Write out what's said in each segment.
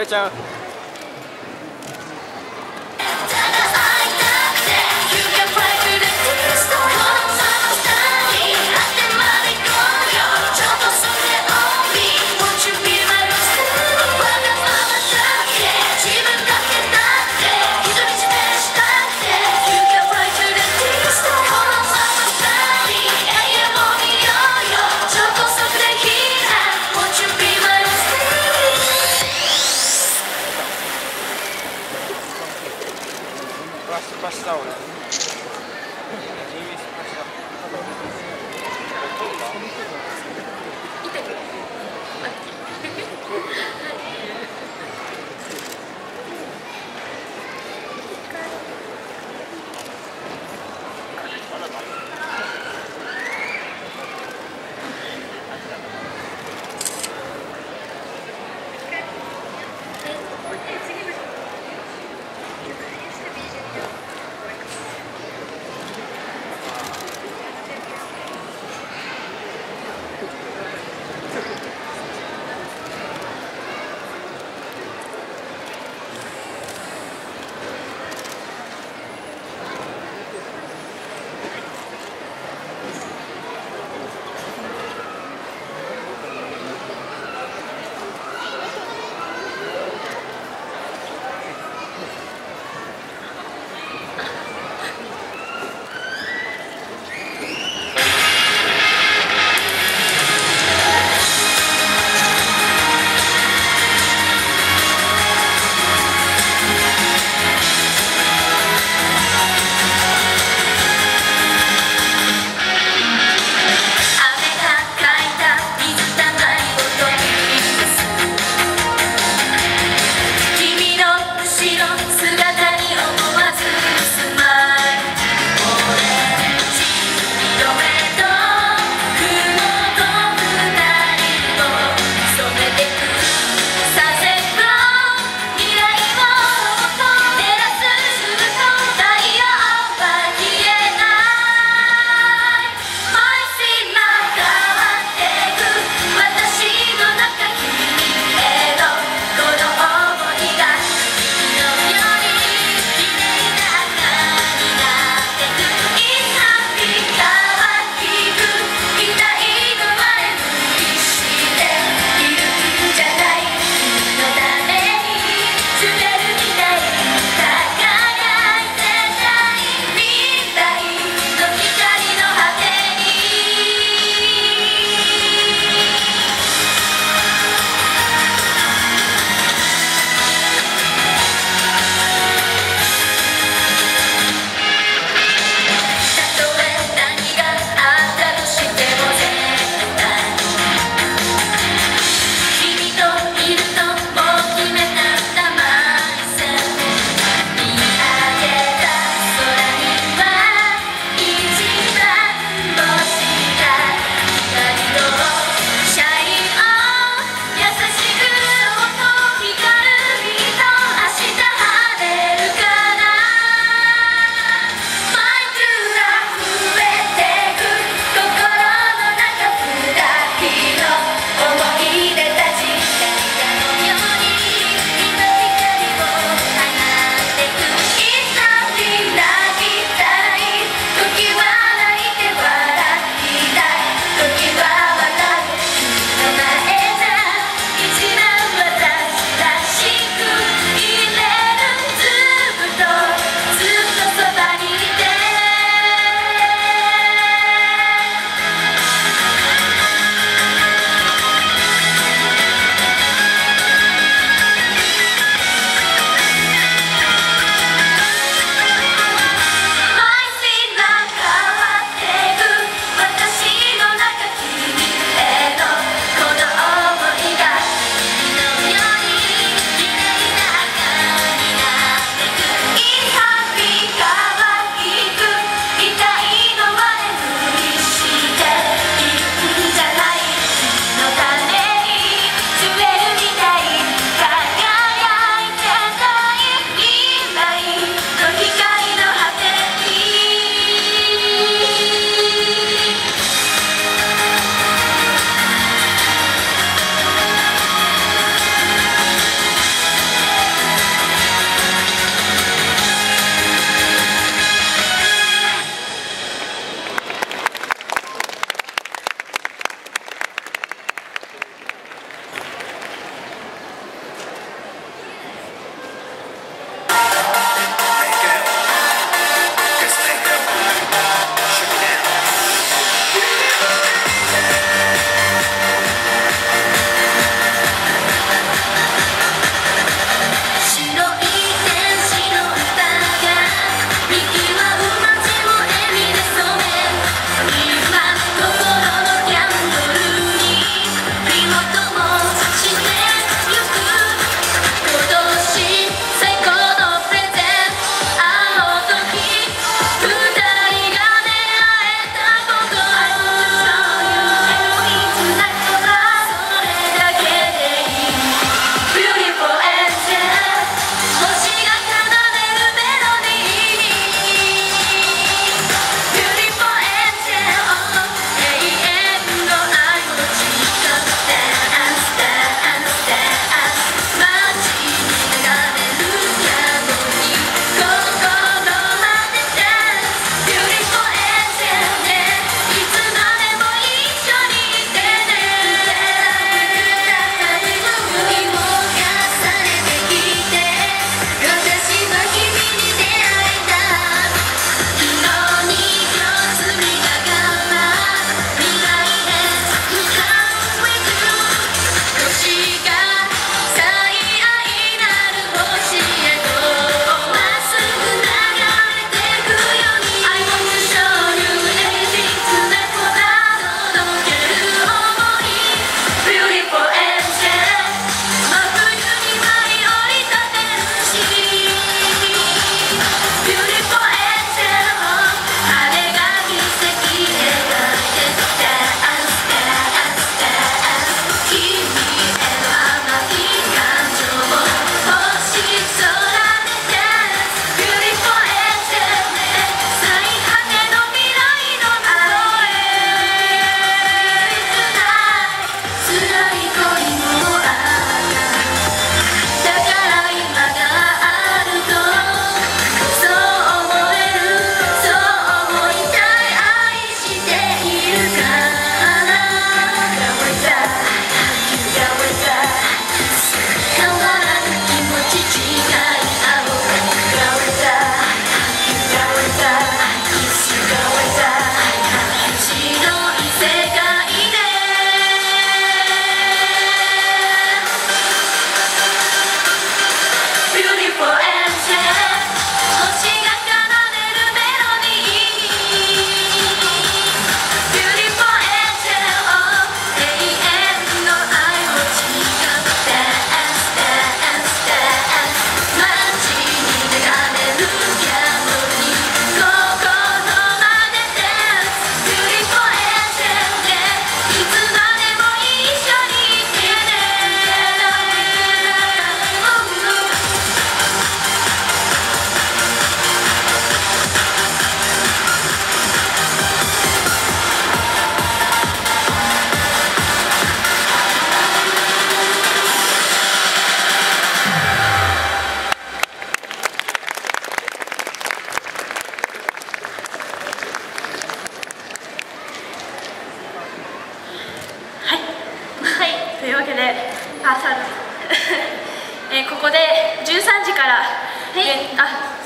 れちゃう。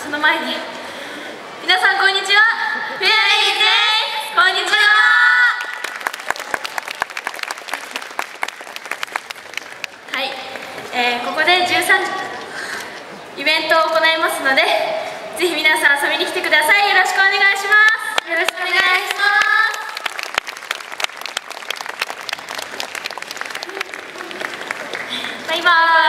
その前に皆さんこんにちは、フェアリーです。こんにちは。はい、ここで13イベントを行いますので、ぜひ皆さん遊びに来てください。よろしくお願いします。よろしくお願いします。バイバイ。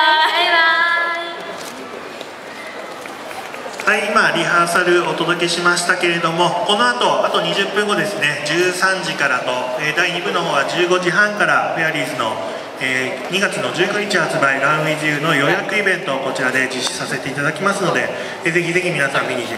はい、今リハーサルお届けしましたけれども、この後あと20分後ですね、13時からと第2部の方は15時半からフェアリーズの2月の19日発売「Run with you」の予約イベントをこちらで実施させていただきますので、ぜひぜひ皆さん見に来てください。